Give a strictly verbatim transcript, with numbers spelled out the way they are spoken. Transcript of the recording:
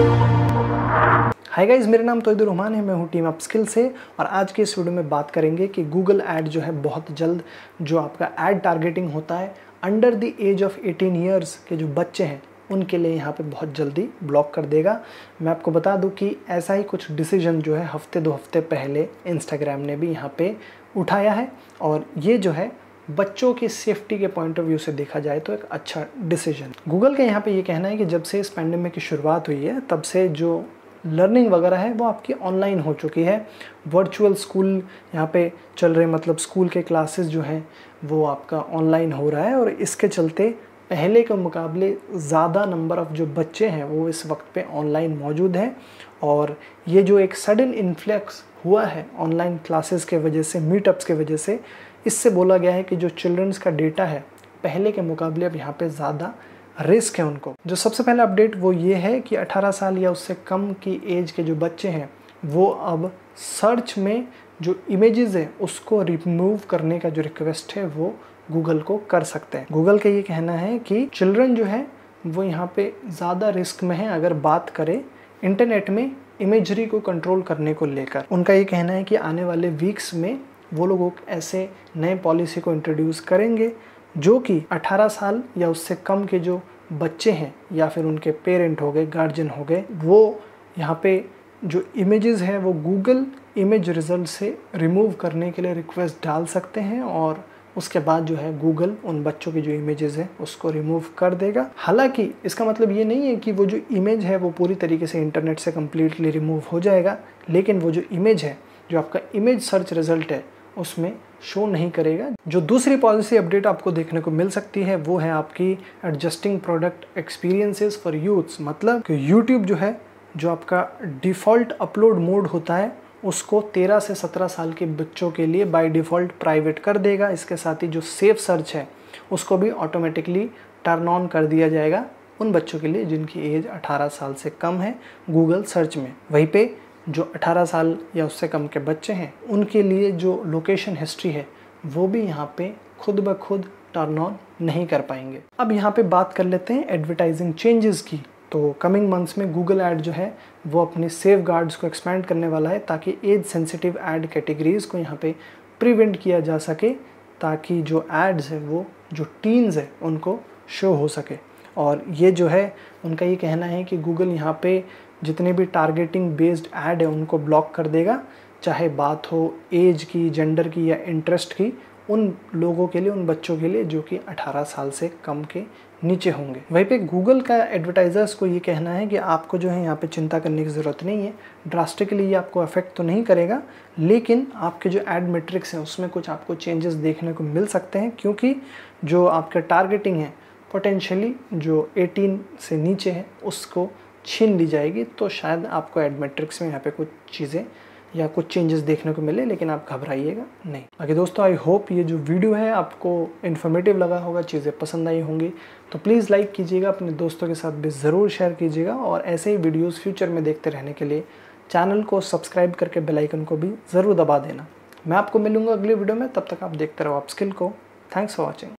Hi guys, मेरा नाम तोयदुर रहमान है, मैं हूँ टीम अपस्किल से। और आज के इस वीडियो में बात करेंगे कि गूगल ऐड जो है बहुत जल्द जो आपका ऐड टारगेटिंग होता है under the age of eighteen years के जो बच्चे हैं उनके लिए यहाँ पे बहुत जल्दी ब्लॉक कर देगा। मैं आपको बता दूँ कि ऐसा ही कुछ डिसीजन जो है हफ्ते दो हफ्ते पहले इंस्टाग्राम ने भी यहाँ पे उठाया है और ये जो है बच्चों की सेफ्टी के पॉइंट ऑफ व्यू से देखा जाए तो एक अच्छा डिसीजन। गूगल का यहाँ पे ये कहना है कि जब से इस पैंडेमिक की शुरुआत हुई है तब से जो लर्निंग वगैरह है वो आपकी ऑनलाइन हो चुकी है। वर्चुअल स्कूल यहाँ पे चल रहे, मतलब स्कूल के क्लासेस जो हैं वो आपका ऑनलाइन हो रहा है और इसके चलते पहले के मुकाबले ज़्यादा नंबर ऑफ़ जो बच्चे हैं वो इस वक्त पे ऑनलाइन मौजूद हैं। और ये जो एक सडन इन्फ्लक्स हुआ है ऑनलाइन क्लासेस के वजह से, मीटअप्स के वजह से, इससे बोला गया है कि जो चिल्ड्रंस का डेटा है पहले के मुकाबले अब यहाँ पे ज़्यादा रिस्क है उनको। जो सबसे पहला अपडेट वो ये है कि अठारह साल या उससे कम की एज के जो बच्चे हैं वो अब सर्च में जो इमेजेस है उसको रिमूव करने का जो रिक्वेस्ट है वो गूगल को कर सकते हैं। गूगल का ये कहना है कि चिल्ड्रन जो है वो यहाँ पे ज़्यादा रिस्क में है अगर बात करें इंटरनेट में इमेजरी को कंट्रोल करने को लेकर। उनका ये कहना है कि आने वाले वीक्स में वो लोग ऐसे नए पॉलिसी को इंट्रोड्यूस करेंगे जो कि अठारह साल या उससे कम के जो बच्चे हैं या फिर उनके पेरेंट हो गए, गार्जियन हो गए, वो यहाँ पे जो इमेजेस हैं वो गूगल इमेज रिजल्ट से रिमूव करने के लिए रिक्वेस्ट डाल सकते हैं और उसके बाद जो है गूगल उन बच्चों की जो इमेजेस हैं उसको रिमूव कर देगा। हालांकि इसका मतलब ये नहीं है कि वो जो इमेज है वो पूरी तरीके से इंटरनेट से कम्प्लीटली रिमूव हो जाएगा, लेकिन वो जो इमेज है, जो आपका इमेज सर्च रिजल्ट है उसमें शो नहीं करेगा। जो दूसरी पॉलिसी अपडेट आपको देखने को मिल सकती है वो है आपकी adjusting product experiences for youths, मतलब कि यूट्यूब जो है जो आपका डिफ़ॉल्ट अपलोड मोड होता है उसको तेरह से सत्रह साल के बच्चों के लिए बाय डिफ़ॉल्ट प्राइवेट कर देगा। इसके साथ ही जो सेफ सर्च है उसको भी ऑटोमेटिकली टर्न ऑन कर दिया जाएगा उन बच्चों के लिए जिनकी एज अठारह साल से कम है गूगल सर्च में। वहीं पर जो अठारह साल या उससे कम के बच्चे हैं उनके लिए जो लोकेशन हिस्ट्री है वो भी यहाँ पे खुद ब खुद टर्न ऑन नहीं कर पाएंगे। अब यहाँ पे बात कर लेते हैं एडवर्टाइजिंग चेंजेस की। तो कमिंग मंथ्स में गूगल ऐड जो है वो अपने सेफ गार्ड्स को एक्सपेंड करने वाला है ताकि एज सेंसिटिव ऐड कैटेगरीज़ को यहाँ पे प्रिवेंट किया जा सके, ताकि जो एड्स है वो जो टीन्स है उनको शो हो सके। और ये जो है उनका ये कहना है कि गूगल यहाँ पे जितने भी टारगेटिंग बेस्ड ऐड है उनको ब्लॉक कर देगा, चाहे बात हो एज की, जेंडर की या इंटरेस्ट की, उन लोगों के लिए, उन बच्चों के लिए जो कि अठारह साल से कम के नीचे होंगे। वहीं पे गूगल का एडवर्टाइज़र्स को ये कहना है कि आपको जो है यहाँ पे चिंता करने की ज़रूरत नहीं है, ड्रास्टिकली ये आपको अफेक्ट तो नहीं करेगा, लेकिन आपके जो एड मेट्रिक्स हैं उसमें कुछ आपको चेंजेस देखने को मिल सकते हैं, क्योंकि जो आपका टारगेटिंग है पोटेंशियली जो एटीन से नीचे है उसको छीन ली जाएगी। तो शायद आपको एड मैट्रिक्स में यहाँ पे कुछ चीज़ें या कुछ चेंजेस देखने को मिले, लेकिन आप घबराइएगा नहीं। बाकी दोस्तों, आई होप ये जो वीडियो है आपको इन्फॉर्मेटिव लगा होगा, चीज़ें पसंद आई होंगी, तो प्लीज़ लाइक कीजिएगा, अपने दोस्तों के साथ भी ज़रूर शेयर कीजिएगा और ऐसे ही वीडियोज़ फ्यूचर में देखते रहने के लिए चैनल को सब्सक्राइब करके बेल आइकन को भी ज़रूर दबा देना। मैं आपको मिलूँगा अगले वीडियो में, तब तक आप देखते रहो अपस्किल को। Thanks for watching.